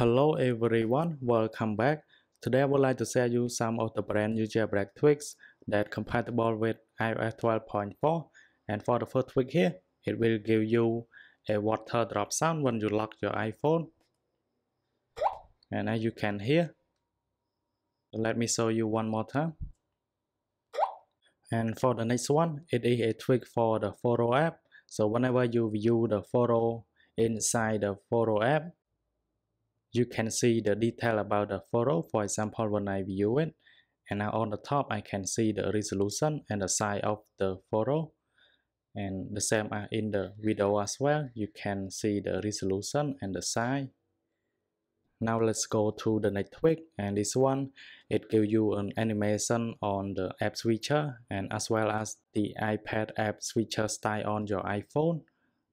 Hello everyone, welcome back. Today I would like to share you some of the brand new jailbreak tweaks that compatible with iOS 12.4. And for the first tweak here, it will give you a water drop sound when you lock your iPhone. And as you can hear, let me show you one more time. And for the next one, it is a tweak for the photo app. So whenever you view the photo inside the photo app, you can see the detail about the photo. For example, when I view it, and now on the top I can see the resolution and the size of the photo. And the same are in the video as well. You can see the resolution and the size. Now let's go to the next tweak, and this one, it gives you an animation on the app switcher and as well as the iPad app switcher style on your iPhone.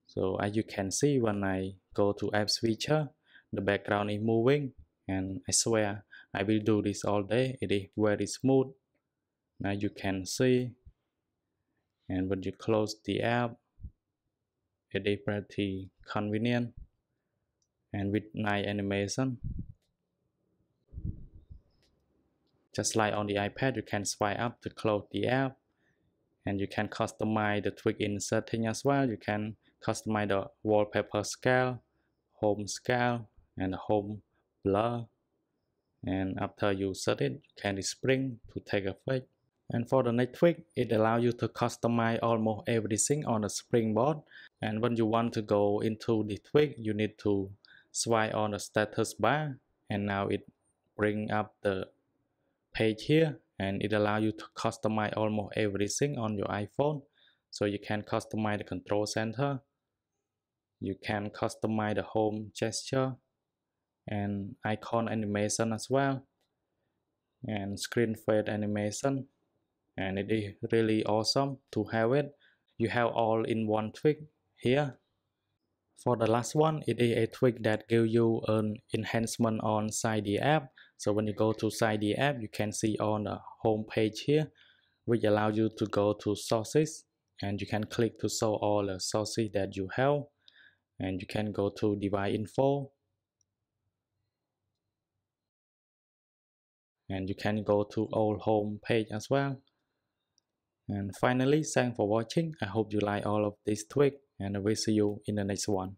So as you can see, when I go to app switcher, the background is moving, and I swear I will do this all day. It is very smooth. Now you can see, and when you close the app, it is pretty convenient and with nice animation. Just like on the iPad, you can swipe up to close the app, and you can customize the tweak in setting as well. You can customize the wallpaper scale, home scale, and home blur, and after you set it, you can spring to take effect. And for the next tweak, it allows you to customize almost everything on the springboard. And when you want to go into the tweak, you need to swipe on the status bar, and now it brings up the page here, and it allows you to customize almost everything on your iPhone. So you can customize the control center, you can customize the home gesture and icon animation as well, and screen fade animation. And it is really awesome to have it. You have all in one tweak here. For the last one, it is a tweak that gives you an enhancement on Cydia app. So when you go to Cydia app, you can see on the home page here, which allows you to go to sources, and you can click to show all the sources that you have. And you can go to device info, and you can go to all home page as well. And finally, thanks for watching. I hope you like all of this tweak, and I will see you in the next one.